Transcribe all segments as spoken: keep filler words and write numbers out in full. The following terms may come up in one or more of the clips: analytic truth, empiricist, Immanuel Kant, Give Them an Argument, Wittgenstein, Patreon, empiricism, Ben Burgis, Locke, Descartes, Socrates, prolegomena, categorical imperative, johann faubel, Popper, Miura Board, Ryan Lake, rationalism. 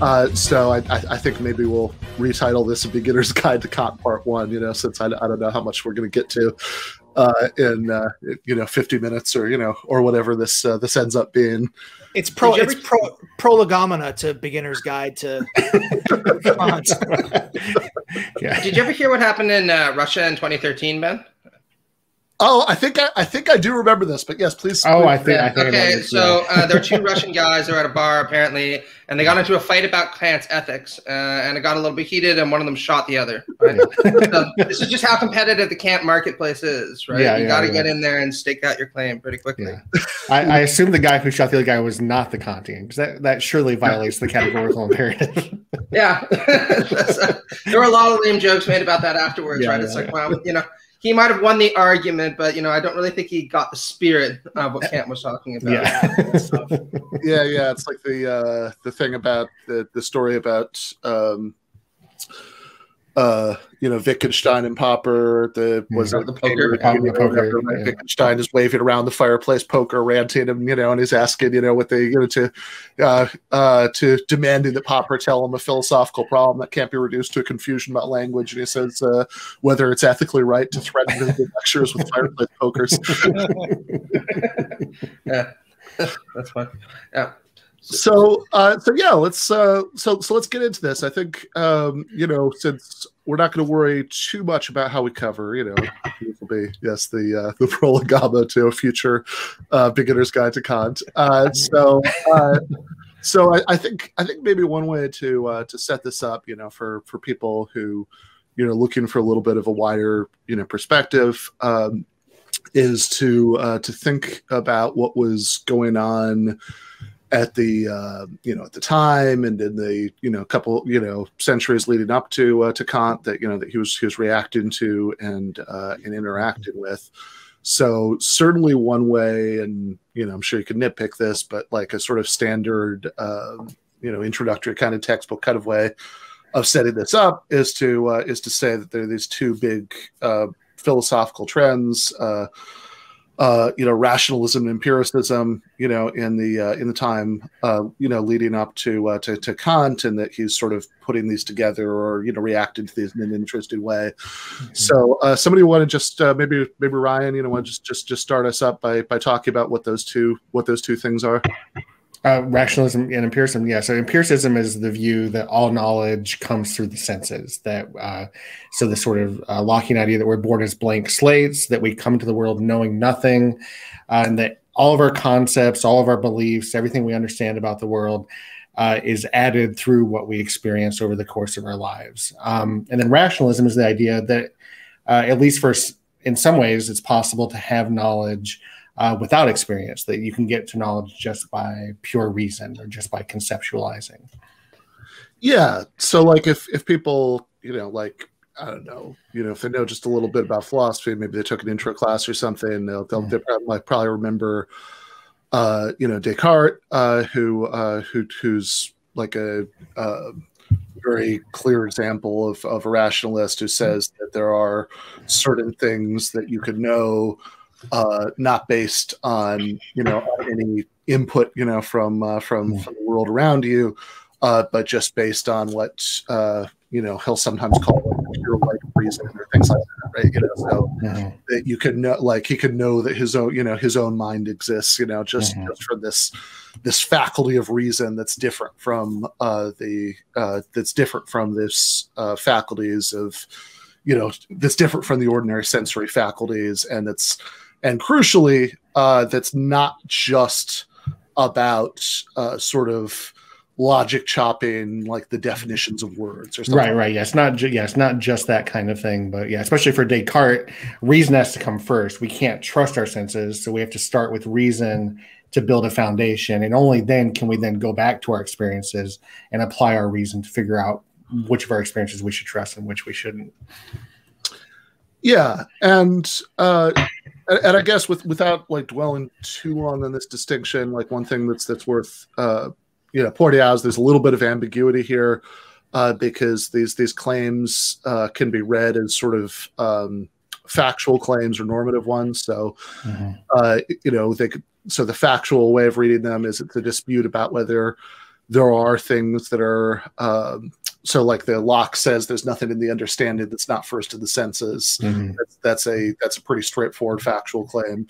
Uh, so I, I think maybe we'll retitle this a Beginner's Guide to Kant Part One. You know, since I, I don't know how much we're going to get to uh, in uh, you know fifty minutes or you know or whatever this uh, this ends up being. It's pro it's pro prolegomena to Beginner's Guide to Kant. Yeah. Did you ever hear what happened in uh, Russia in twenty thirteen, Ben? Oh, I think I, I think I do remember this, but yes, please. Oh, please. I think. I think okay, I so uh, there were two Russian guys. They were at a bar apparently, and they got into a fight about Kant's ethics, uh, and it got a little bit heated, and one of them shot the other. Right? So this is just how competitive the Kant marketplace is, right? Yeah, you yeah, got to yeah. get in there and stake out your claim pretty quickly. Yeah. I, I assume the guy who shot the other guy was not the Kantian, because that that surely violates the categorical imperative. Yeah, uh, there were a lot of lame jokes made about that afterwards, yeah, right? Yeah, it's like, yeah. well, you know. He might have won the argument, but you know, I don't really think he got the spirit of what Kant was talking about. Yeah, so. yeah, yeah. It's like the uh, the thing about the the story about um, uh, you know Wittgenstein and Popper. The was mm-hmm. that the poker? The poker, the poker, poker yeah. Wittgenstein is waving around the fireplace poker, ranting him, you know, and he's asking, you know, what they you know to uh, uh, to demanding that Popper tell him a philosophical problem that can't be reduced to a confusion about language, and he says uh, whether it's ethically right to threaten the lecturers with fireplace pokers. Yeah, that's fine. Yeah. So, uh, so yeah, let's uh, so so let's get into this. I think um, you know, since we're not going to worry too much about how we cover, you know, it will be yes the uh, the prolegomena to a future uh, Beginner's Guide to Kant. Uh, so, uh, so I, I think I think maybe one way to uh, to set this up, you know, for for people who, you know, looking for a little bit of a wider you know perspective, um, is to uh, to think about what was going on at the uh, you know at the time and in the you know couple you know centuries leading up to uh, to Kant that you know that he was he was reacting to and uh, and interacting with. So certainly one way, and you know I'm sure you could nitpick this, but like a sort of standard uh, you know introductory kind of textbook kind of way of setting this up is to uh, is to say that there are these two big uh, philosophical trends. Uh, Uh, you know, rationalism and empiricism. You know, in the uh, in the time, uh, you know, leading up to, uh, to to Kant, and that he's sort of putting these together, or you know, reacting to these in an interesting way. Mm-hmm. So, uh, somebody want to just uh, maybe maybe Ryan, you know, want to just just just start us up by by talking about what those two what those two things are. Uh, rationalism and empiricism. Yeah. So empiricism is the view that all knowledge comes through the senses. That uh, so the sort of uh, Lockean idea that we're born as blank slates, that we come to the world knowing nothing, uh, and that all of our concepts, all of our beliefs, everything we understand about the world uh, is added through what we experience over the course of our lives. Um, and then rationalism is the idea that, uh, at least for in some ways, it's possible to have knowledge Uh, without experience, that you can get to knowledge just by pure reason or just by conceptualizing. Yeah. So like if, if people, you know, like, I don't know, you know, if they know just a little bit about philosophy, maybe they took an intro class or something, they'll, they'll, yeah. they'll like, probably remember, uh, you know, Descartes, uh, who, uh, who, who's like a, uh, very clear example of, of a rationalist who says that there are certain things that you could know Uh, not based on you know any input you know from uh, from, from the world around you, uh, but just based on what uh, you know he'll sometimes call like pure white reason or things like that, right? You know, so mm-hmm. that you could know, like he could know that his own you know his own mind exists, you know, just, mm-hmm. just from this this faculty of reason that's different from uh, the uh, that's different from this uh, faculties of you know that's different from the ordinary sensory faculties, and it's And crucially, uh, that's not just about uh, sort of logic chopping, like the definitions of words or something. Right, right. Yeah, it's not. Yeah, it's not just that kind of thing. But yeah, especially for Descartes, reason has to come first. We can't trust our senses, so we have to start with reason to build a foundation, and only then can we then go back to our experiences and apply our reason to figure out which of our experiences we should trust and which we shouldn't. Yeah, and. Uh, And I guess with without like dwelling too long on this distinction, like one thing that's that's worth uh, you know pointing out is there's a little bit of ambiguity here uh, because these these claims uh, can be read as sort of um, factual claims or normative ones. So mm-hmm. uh, you know they could, so the factual way of reading them is it's a dispute about whether there are things that are, um, so like the Locke says, there's nothing in the understanding that's not first of the senses. Mm-hmm. That's, that's a, that's a pretty straightforward factual claim.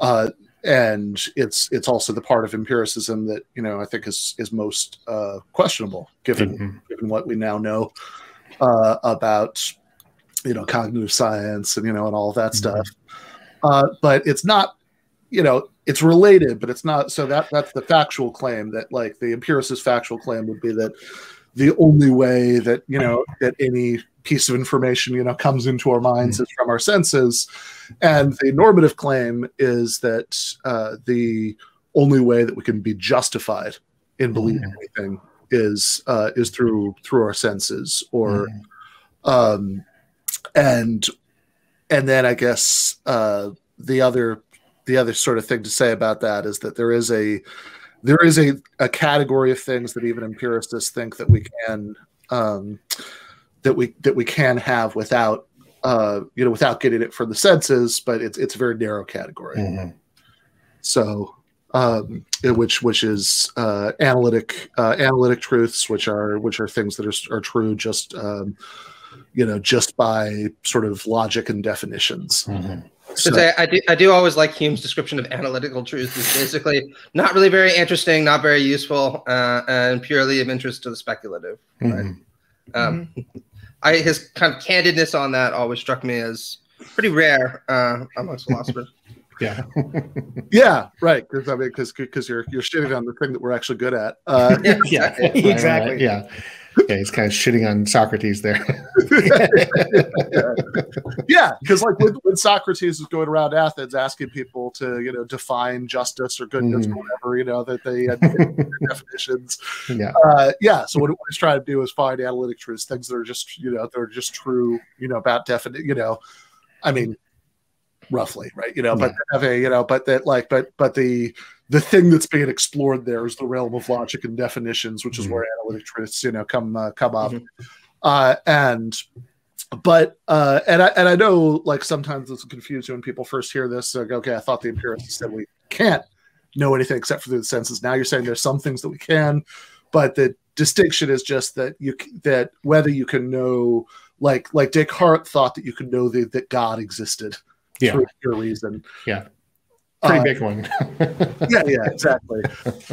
Uh, and it's, it's also the part of empiricism that, you know, I think is, is most uh, questionable given, mm-hmm. given what we now know uh, about, you know, cognitive science and, you know, and all that mm-hmm. stuff. Uh, but it's not, you know, it's related, but it's not. So that that's the factual claim that, like, the empiricist factual claim would be that the only way that, you know, that any piece of information, you know, comes into our minds mm-hmm. is from our senses. And the normative claim is that uh, the only way that we can be justified in believing mm-hmm. anything is uh, is through through our senses, or mm-hmm. um, and and then I guess uh, the other. The other sort of thing to say about that is that there is a there is a, a category of things that even empiricists think that we can um, that we that we can have without uh, you know, without getting it from the senses, but it's it's a very narrow category. Mm-hmm. So um, which which is uh, analytic uh, analytic truths, which are which are things that are are true just um, you know just by sort of logic and definitions. Mm-hmm. So, I, I, do, I do always like Hume's description of analytical truth. It's basically not really very interesting, not very useful, uh, and purely of interest to the speculative. Mm-hmm. Right? Um, mm-hmm. I, his kind of candidness on that always struck me as pretty rare uh, amongst philosophers. Yeah, yeah, right. Because I mean, because because you're you're shitting on the thing that we're actually good at. Uh, yeah, yeah, exactly. exactly. Right, yeah. Yeah, he's kind of shitting on Socrates there. Yeah, because like when, when Socrates was going around Athens asking people to, you know, define justice or goodness mm. or whatever, you know, that they had definitions. Yeah, uh, yeah. So what he's trying to do is find analytic truths, things that are just, you know, they're just true, you know, about definite, you know, I mean, roughly, right? You know, yeah. but have a, you know, but that like, but but the. The thing that's being explored there is the realm of logic and definitions, which is mm-hmm. where analytic truths, you know, come uh, come up. Mm-hmm. uh, and but uh, and I and I know, like, sometimes this will confuse you when people first hear this. Like, okay, I thought the empiricists said we can't know anything except for the senses. Now you're saying there's some things that we can, but the distinction is just that you that whether you can know, like like Descartes thought that you could know the, that God existed yeah. through pure reason. Yeah. Pretty big uh, one. yeah, yeah, exactly.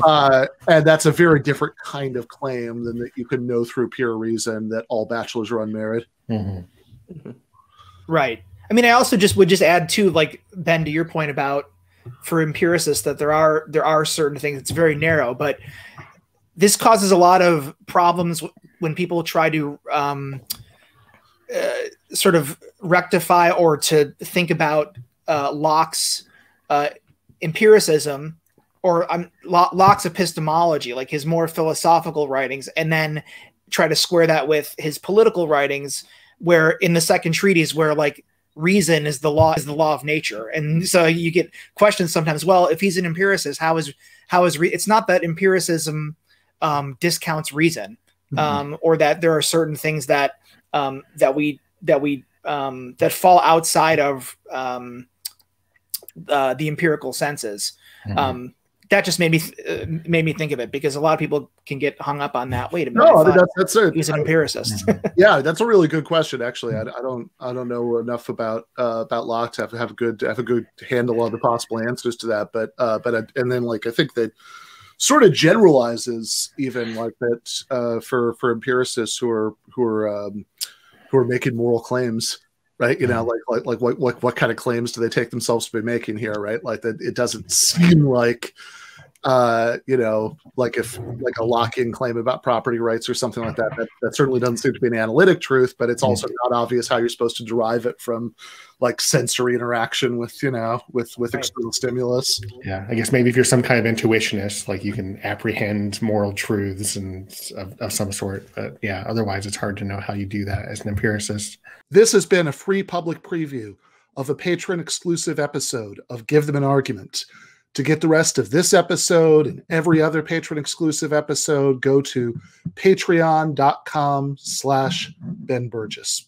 Uh, and that's a very different kind of claim than that you can know through pure reason that all bachelors are unmarried. Mm-hmm. Mm-hmm. Right. I mean, I also just would just add too, like, Ben, to your point about for empiricists that there are there are certain things. It's very narrow, but this causes a lot of problems when people try to um, uh, sort of rectify or to think about uh, Locke's. Uh, empiricism, or um, Locke's epistemology, like his more philosophical writings, and then try to square that with his political writings, where in the second treatise, where like reason is the law is the law of nature, and so you get questions sometimes. Well, if he's an empiricist, how is how is re it's not that empiricism um, discounts reason, mm-hmm. um, or that there are certain things that um, that we that we um, that fall outside of. Um, Uh, the empirical senses. Mm-hmm. um, that just made me th uh, made me think of it because a lot of people can get hung up on that. Wait a minute. No, I mean, that's, that's it. He's an empiricist. Yeah, that's a really good question. Actually, I, I don't I don't know enough about uh, about Locke to have, have a good have a good handle on the possible answers to that. But uh, but I, and then like I think that sort of generalizes even like that uh, for for empiricists who are who are um, who are making moral claims. Right, you know, like like like what what what kind of claims do they take themselves to be making here? Right, like that it doesn't seem like, uh, you know, like if like a lock-in claim about property rights or something like that, that that certainly doesn't seem to be an analytic truth, but it's also not obvious how you're supposed to derive it from, like, sensory interaction with you know with with right. external stimulus. Yeah, I guess maybe if you're some kind of intuitionist, like you can apprehend moral truths and of, of some sort, but yeah, otherwise it's hard to know how you do that as an empiricist. This has been a free public preview of a patron-exclusive episode of Give Them an Argument. To get the rest of this episode and every other patron-exclusive episode, go to patreon dot com slash Ben Burgis.